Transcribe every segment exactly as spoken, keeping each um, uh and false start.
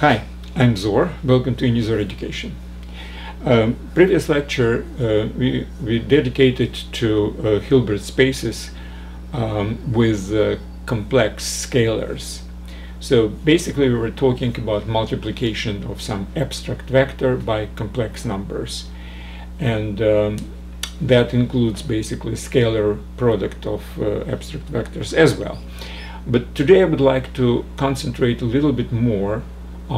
Hi, I'm Zor. Welcome to UNIZOR Education. Um, previous lecture uh, we, we dedicated to uh, Hilbert spaces um, with uh, complex scalars. So basically we were talking about multiplication of some abstract vector by complex numbers, and um, that includes basically scalar product of uh, abstract vectors as well. But today I would like to concentrate a little bit more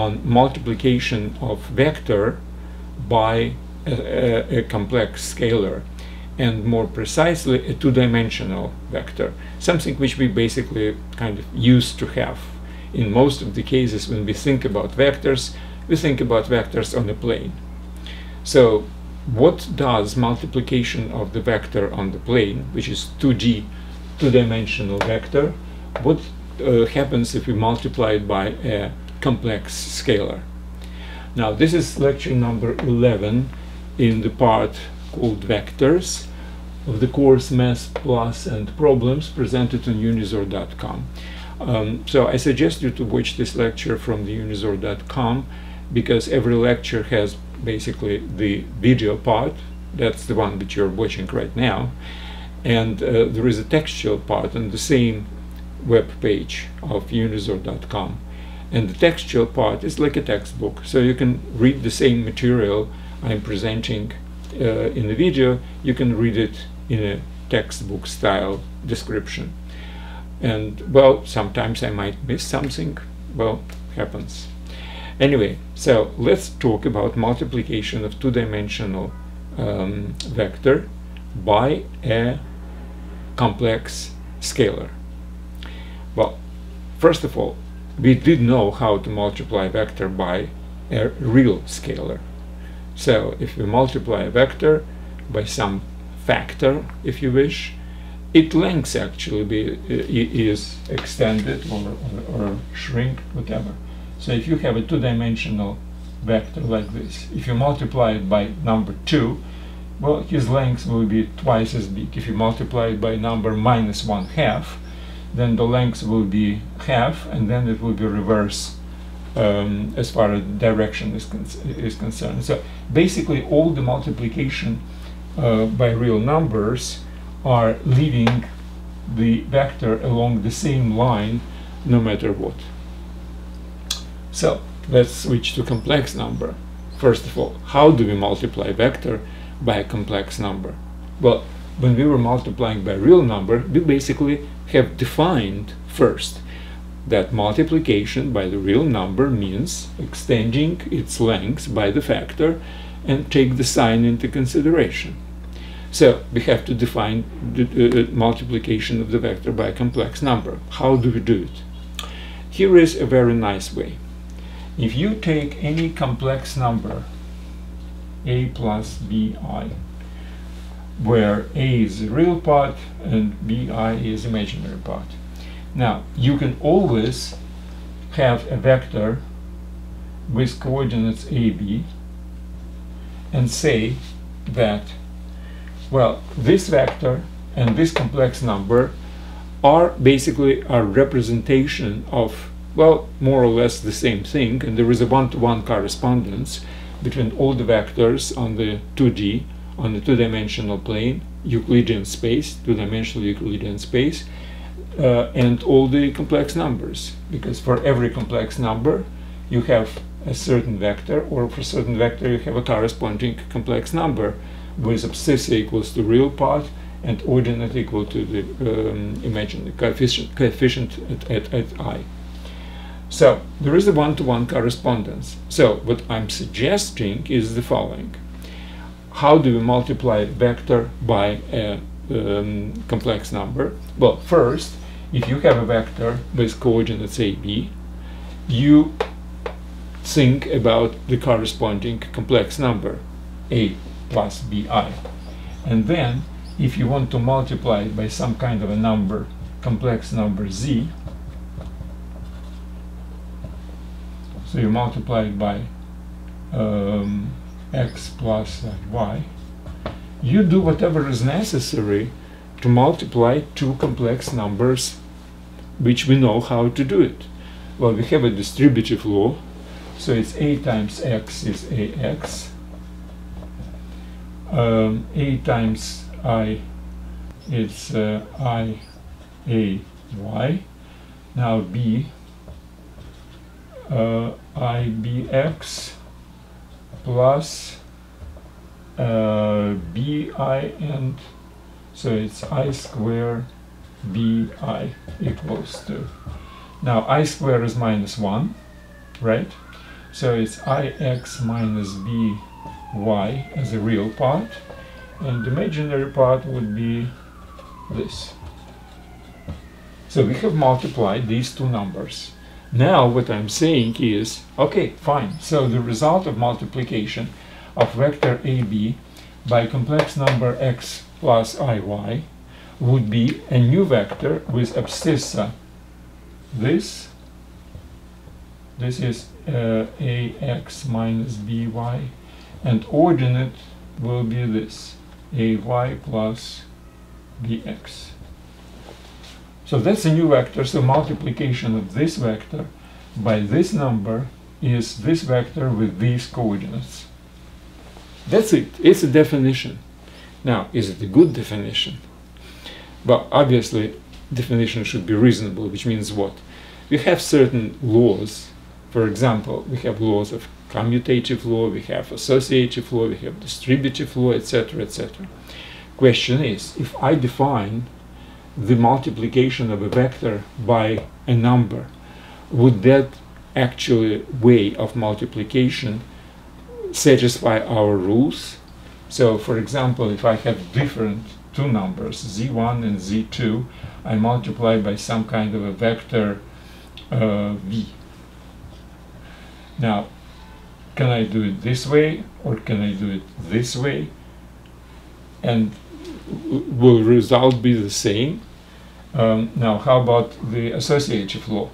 on multiplication of vector by a, a, a complex scalar, and more precisely a two-dimensional vector, something which we basically kind of used to have. In most of the cases when we think about vectors, we think about vectors on a plane. So what does multiplication of the vector on the plane, which is two D, two-dimensional vector, what uh, happens if we multiply it by a complex scalar? Now, this is lecture number eleven in the part called Vectors of the course Math Plus and Problems, presented on unizor dot com. Um, so I suggest you to watch this lecture from the unizor dot com, because every lecture has basically the video part, that's the one that you're watching right now, and uh, there is a textual part on the same web page of unizor dot com. And the textual part is like a textbook, so you can read the same material I'm presenting uh, in the video, you can read it in a textbook style description. And well, sometimes I might miss something, well, happens. Anyway, so let's talk about multiplication of two-dimensional um, vector by a complex scalar. Well, first of all, we did know how to multiply vector by a real scalar. So if we multiply a vector by some factor, if you wish, its length actually be, is extended or, or, or shrink, whatever. So if you have a two-dimensional vector like this, if you multiply it by number two, well, his length will be twice as big. If you multiply it by number minus one half, then the length will be half, and then it will be reverse um, as far as direction is, con is concerned. So basically all the multiplication uh, by real numbers are leaving the vector along the same line no matter what. So let's switch to complex number. First of all, how do we multiply vector by a complex number? Well, when we were multiplying by real number, we basically have defined first that multiplication by the real number means extending its length by the factor, and take the sign into consideration. So we have to define the uh, multiplication of the vector by a complex number. How do we do it? Here is a very nice way. If you take any complex number a plus bi, where a is the real part and bi is imaginary part. Now, you can always have a vector with coordinates a, b, and say that, well, this vector and this complex number are basically a representation of, well, more or less the same thing, and there is a one-to-one correspondence between all the vectors on the two D, on the two-dimensional plane, Euclidean space, two-dimensional Euclidean space, uh, and all the complex numbers, because for every complex number you have a certain vector, or for a certain vector you have a corresponding complex number with abscissa equals to real part and ordinate equal to the um, imaginary coefficient, coefficient at, at, at I. So there is a one-to-one correspondence. So what I'm suggesting is the following. How do we multiply vector by a um, complex number? Well, first, if you have a vector with coordinates a, b, you think about the corresponding complex number, a plus bi. And then, if you want to multiply it by some kind of a number, complex number z, so you multiply it by um, x plus y, you do whatever is necessary to multiply two complex numbers, which we know how to do it. Well, we have a distributive law So it's a times x is ax. Um, a times I is uh, I a y. Now b uh, I b x plus uh, b I, and so it's I square b I equals to. Now I square is minus one, right? So it's ix minus by as the real part, and the imaginary part would be this. So we have multiplied these two numbers. Now what I'm saying is, okay, fine, so the result of multiplication of vector A B by complex number x plus iy would be a new vector with abscissa. This, this is uh, ax minus by, and ordinate will be this, ay plus bx. So that's a new vector, so multiplication of this vector by this number is this vector with these coordinates. That's it, it's a definition. Now, is it a good definition? Well, obviously, definition should be reasonable, which means what? We have certain laws. For example, we have laws of commutative law, we have associative law, we have distributive law, et cetera, et cetera. Question is, if I define the multiplication of a vector by a number, would that actually way of multiplication satisfy our rules? So, for example, if I have different two numbers, z one and z two, I multiply by some kind of a vector uh, v. Now, can I do it this way, or can I do it this way? And will result be the same? Um, now, how about the associative law?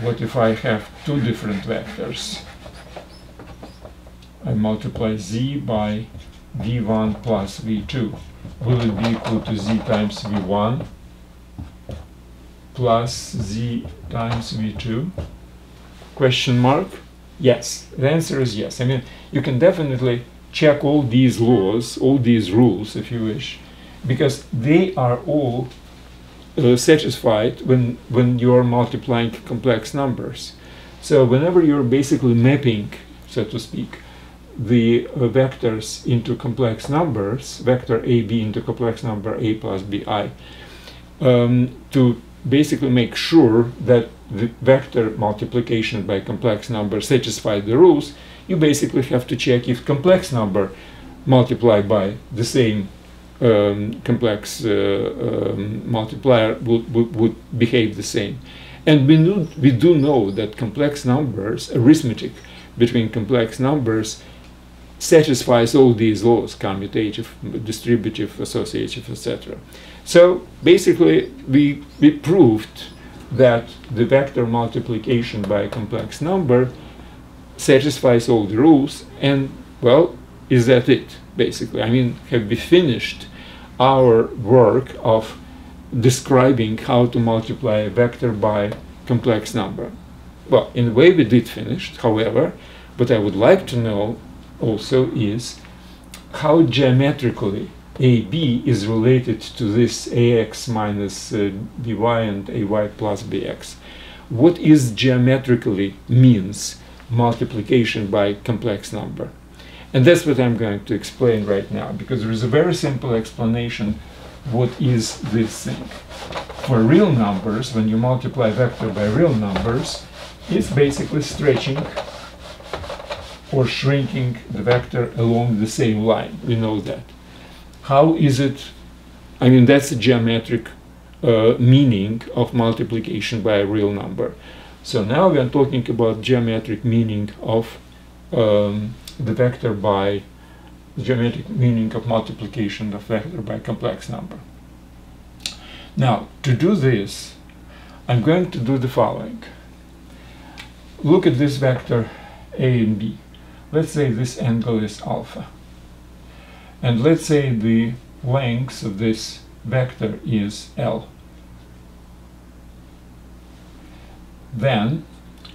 What if I have two different vectors? I multiply z by v one plus v two. Will it be equal to z times v one plus z times v two? Question mark? Yes, the answer is yes. I mean, you can definitely check all these laws, all these rules, if you wish, because they are all uh, satisfied when, when you are multiplying complex numbers. So whenever you're basically mapping, so to speak, the uh, vectors into complex numbers, vector A B into complex number A plus B I, um, to basically make sure that the vector multiplication by complex number satisfies the rules, you basically have to check if complex number multiplied by the same um, complex uh, um, multiplier would, would, would behave the same. And we, knew, we do know that complex numbers, arithmetic between complex numbers, satisfies all these laws, commutative, distributive, associative, et cetera. So basically we, we proved that the vector multiplication by a complex number satisfies all the rules, and, well, is that it, basically? I mean, have we finished our work of describing how to multiply a vector by complex number? Well, in a way we did finish, however, what I would like to know also is how geometrically A B is related to this ax minus uh, by and ay plus bx. What is geometrically means multiplication by complex number? And that's what I'm going to explain right now, because there is a very simple explanation what is this thing. For real numbers, when you multiply vector by real numbers, it's basically stretching or shrinking the vector along the same line. We know that. How is it? I mean, that's a geometric uh, meaning of multiplication by a real number. So now we are talking about geometric meaning of um, the vector by geometric meaning of multiplication of vector by complex number. Now, to do this, I'm going to do the following. Look at this vector A and B. Let's say this angle is alpha. And let's say the length of this vector is L. Then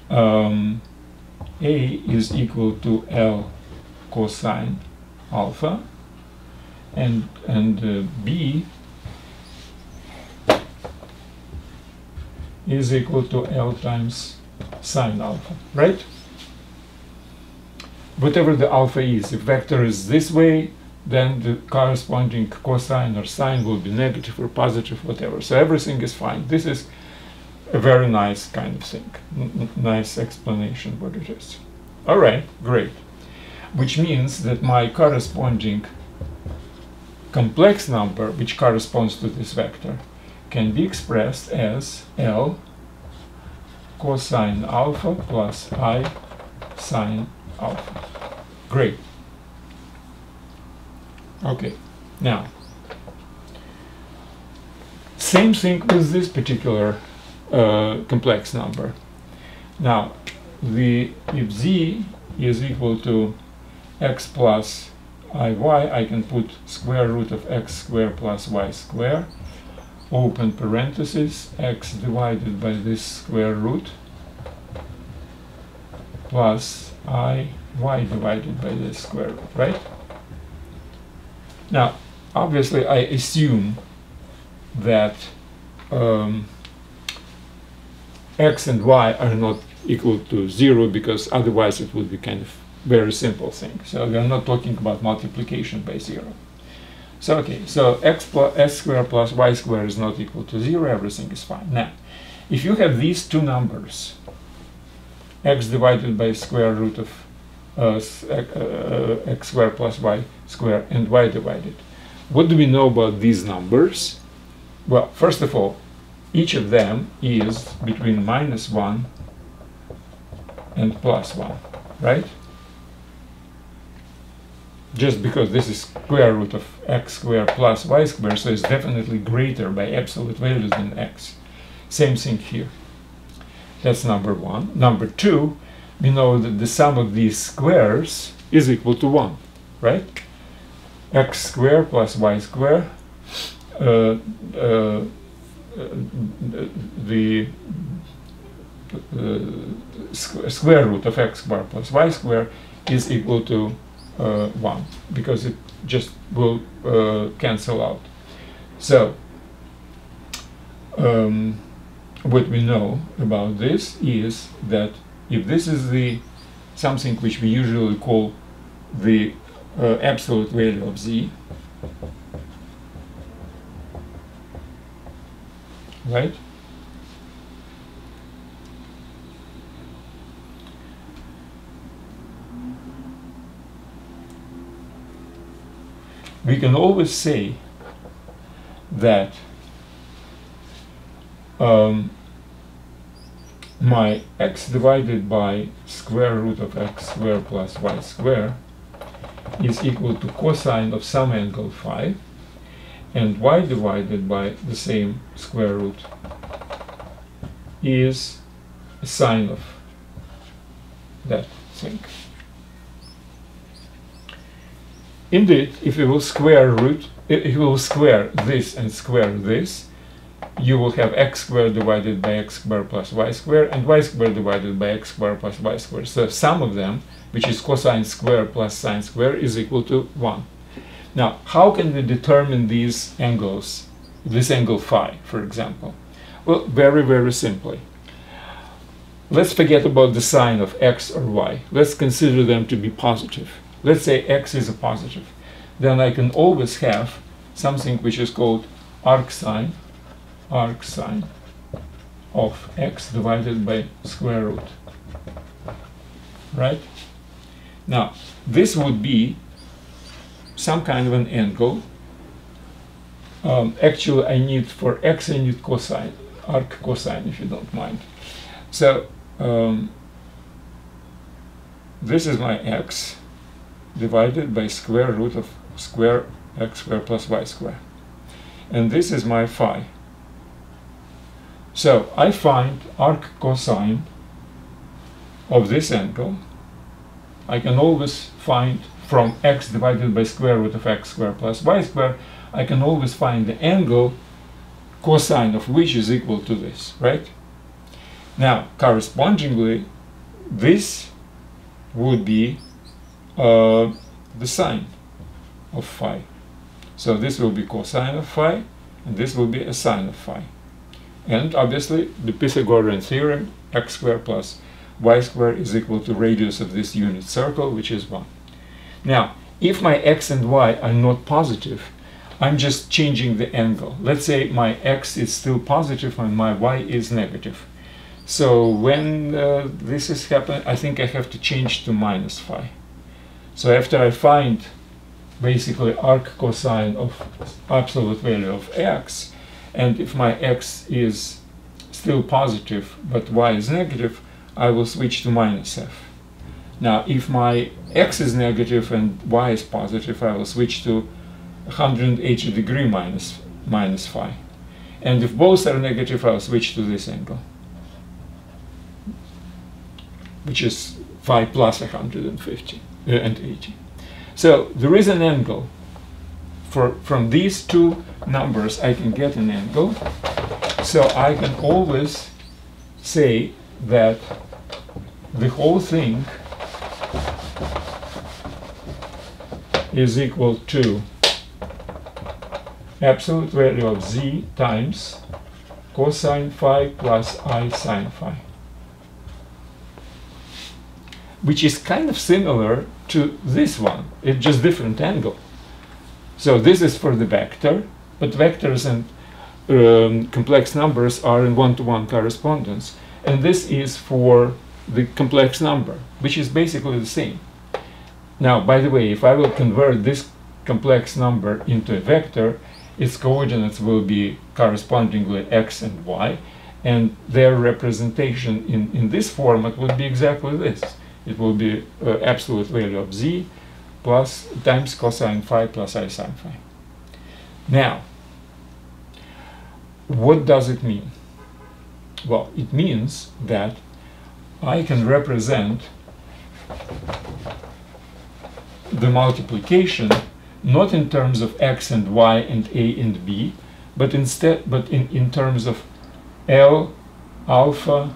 um, A is equal to L cosine alpha, and and uh, B is equal to L times sine alpha, right? Whatever the alpha is, if vector is this way, then the corresponding cosine or sine will be negative or positive, whatever. So everything is fine. This is a very nice kind of thing, N nice explanation what it is. All right, great. Which means that my corresponding complex number, which corresponds to this vector, can be expressed as L cosine alpha plus I sine alpha. Great. Okay, now, same thing with this particular uh, complex number. Now, the, if z is equal to x plus iy, I can put square root of x squared plus y squared, open parenthesis, x divided by this square root, plus I y divided by this square root, right? Now, obviously, I assume that um, x and y are not equal to zero, because otherwise it would be kind of very simple thing. So we are not talking about multiplication by zero. So okay, so x plus s squared plus y squared is not equal to zero. Everything is fine. Now, if you have these two numbers, x divided by square root of Uh, uh, x squared plus y squared and y divided. What do we know about these numbers? Well, first of all, each of them is between minus one and plus one, right? Just because this is square root of x squared plus y squared, so it's definitely greater by absolute values than x. Same thing here. That's number one. Number two, we know that the sum of these squares is equal to one, right? X squared plus y squared, uh, uh, uh, the uh, squ square root of x squared plus y squared is equal to uh, one, because it just will uh, cancel out. So um, what we know about this is that if this is the something which we usually call the uh, absolute value of z, right? We can always say that um, my x divided by square root of x squared plus y squared is equal to cosine of some angle phi, and y divided by the same square root is sine of that thing. Indeed, if you will square root, if you will square this and square this, you will have x squared divided by x squared plus y squared, and y squared divided by x squared plus y squared. So sum of them, which is cosine squared plus sine squared, is equal to one. Now, how can we determine these angles, this angle phi, for example? Well, very, very simply. Let's forget about the sign of x or y. Let's consider them to be positive. Let's say x is a positive. Then I can always have something which is called arcsine, arc sine of x divided by square root, right? Now, this would be some kind of an angle. Um, actually, I need for x, I need cosine, arc cosine, if you don't mind. So, um, this is my x divided by square root of square x squared plus y squared. And this is my phi. So I find arc cosine of this angle. I can always find from x divided by square root of x squared plus y squared, I can always find the angle cosine of which is equal to this, right? Now, correspondingly, this would be uh, the sine of phi. So this will be cosine of phi, and this will be a sine of phi. And obviously, the Pythagorean theorem, x squared plus y squared is equal to radius of this unit circle, which is one. Now, if my x and y are not positive, I'm just changing the angle. Let's say my x is still positive and my y is negative. So when uh, this is happening, I think I have to change to minus phi. So after I find basically arc cosine of absolute value of x, and if my x is still positive but y is negative, I will switch to minus f. Now, if my x is negative and y is positive, I will switch to one hundred eighty degree minus, minus phi. And if both are negative, I'll switch to this angle, which is phi plus one hundred fifty uh, and eighty. So there is an angle. For, from these two numbers, I can get an angle. So I can always say that the whole thing is equal to absolute value of z times cosine phi plus I sine phi, which is kind of similar to this one. It's just different angle. So this is for the vector, but vectors and um, complex numbers are in one-to-one correspondence. And this is for the complex number, which is basically the same. Now, by the way, if I will convert this complex number into a vector, its coordinates will be correspondingly x and y, and their representation in, in this format would be exactly this. It will be uh, absolute value of z plus times cosine phi plus I sine phi. Now, what does it mean? Well, it means that I can represent the multiplication not in terms of x and y and a and b, but instead, but in, in terms of L, alpha,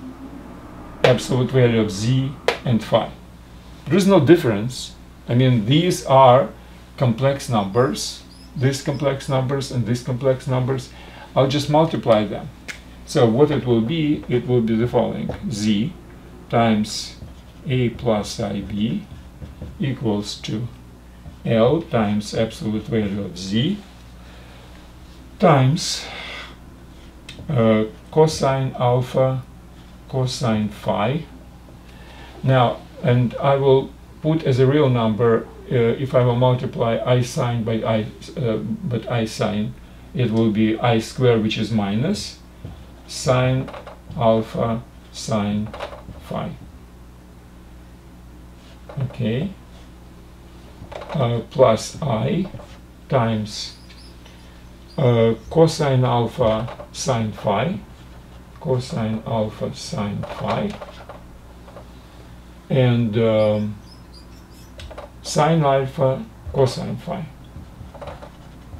absolute value of z, and phi. There is no difference. I mean, these are complex numbers, these complex numbers and these complex numbers. I'll just multiply them. So what it will be, it will be the following: z times a plus ib equals to L times absolute value of z times uh, cosine alpha cosine phi. Now, and I will put as a real number, uh, if I will multiply I sine by I, uh, but I sine, it will be I squared, which is minus sine alpha sine phi. Okay. Uh, plus I times uh, cosine alpha sine phi, cosine alpha sine phi, and um, sine alpha cosine phi,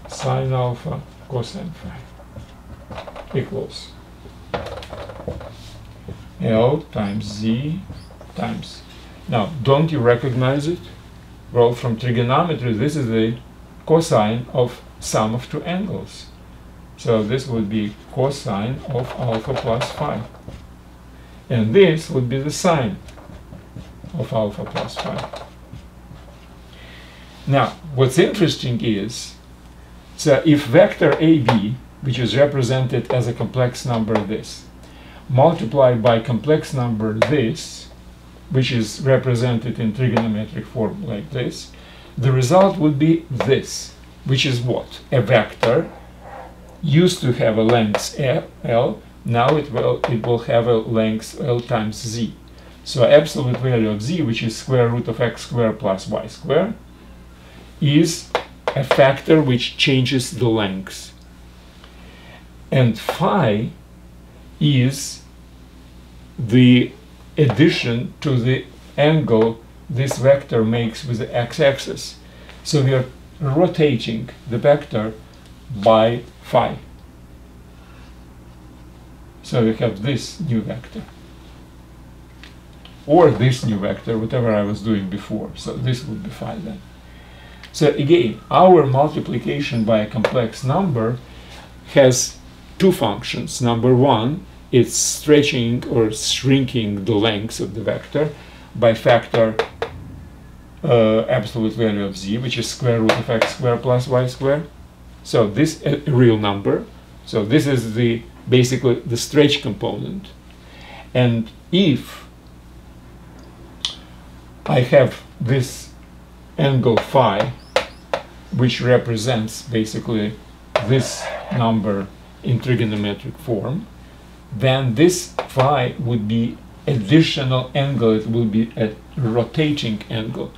sine alpha cosine phi equals L times z times. Now, don't you recognize it? Well, from trigonometry, this is the cosine of sum of two angles. So this would be cosine of alpha plus phi. And this would be the sine of alpha plus phi. Now, what's interesting is, so if vector A B, which is represented as a complex number this, multiplied by complex number this, which is represented in trigonometric form like this, the result would be this, which is what? A vector used to have a length L, now it will, it will have a length L times z. So absolute value of z, which is square root of x squared plus y squared, is a factor which changes the length. And phi is the addition to the angle this vector makes with the x-axis. So we are rotating the vector by phi. So we have this new vector. or this new vector, whatever I was doing before. So this would be fine then. So again, our multiplication by a complex number has two functions. Number one, it's stretching or shrinking the length of the vector by factor uh, absolute value of z, which is square root of x squared plus y squared. So this is a real number. So this is the basically the stretch component. And if I have this angle phi, which represents basically this number in trigonometric form, then this phi would be additional angle, it will be a rotating angle.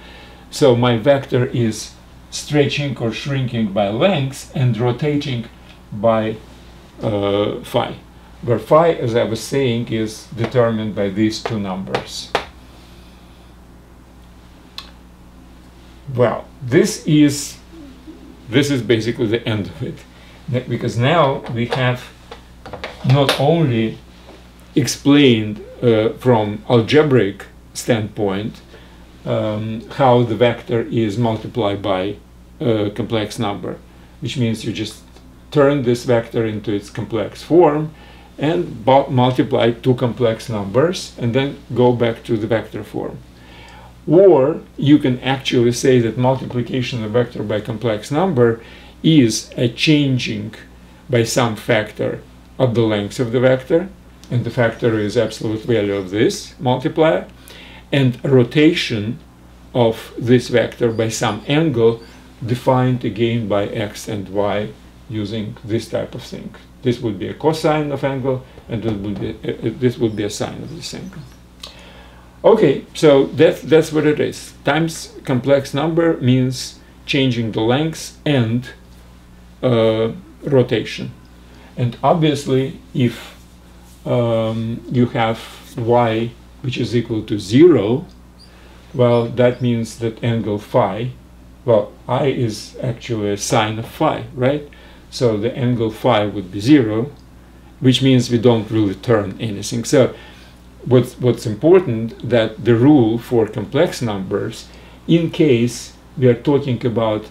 So my vector is stretching or shrinking by length and rotating by uh, phi, where phi, as I was saying, is determined by these two numbers. Well, this is this is basically the end of it, because now we have not only explained uh, from algebraic standpoint um, how the vector is multiplied by a complex number, which means you just turn this vector into its complex form and multiply two complex numbers and then go back to the vector form. Or you can actually say that multiplication of vector by complex number is a changing by some factor of the length of the vector, and the factor is absolute value of this multiplier, and a rotation of this vector by some angle defined again by x and y using this type of thing. This would be a cosine of angle, and this would be a, this would be a sine of this angle. Okay, so that's, that's what it is. Times complex number means changing the length and uh, rotation. And obviously, if um, you have y, which is equal to zero, well, that means that angle phi, well, I is actually a sine of phi, right? So the angle phi would be zero, which means we don't really turn anything. So What's, what's important, that the rule for complex numbers, in case we are talking about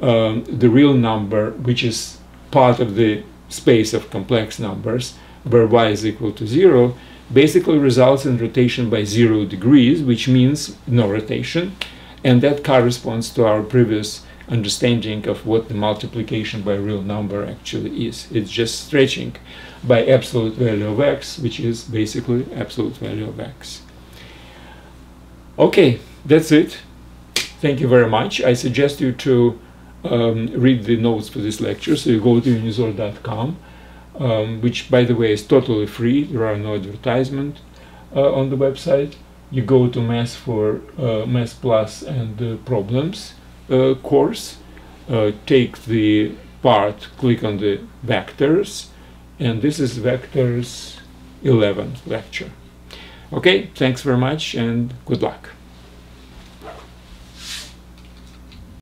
um, the real number, which is part of the space of complex numbers, where y is equal to zero, basically results in rotation by zero degrees, which means no rotation. And that corresponds to our previous understanding of what the multiplication by real number actually is. It's just stretching by absolute value of x, which is basically absolute value of x. Okay, that's it. Thank you very much. I suggest you to um, read the notes for this lecture. So you go to unizor dot com, um, which, by the way, is totally free. There are no advertisements uh, on the website. You go to Math for uh, Math Plus and uh, Problems uh, course. Uh, take the part, click on the vectors. And this is Vectors eleven lecture. Okay, thanks very much and good luck.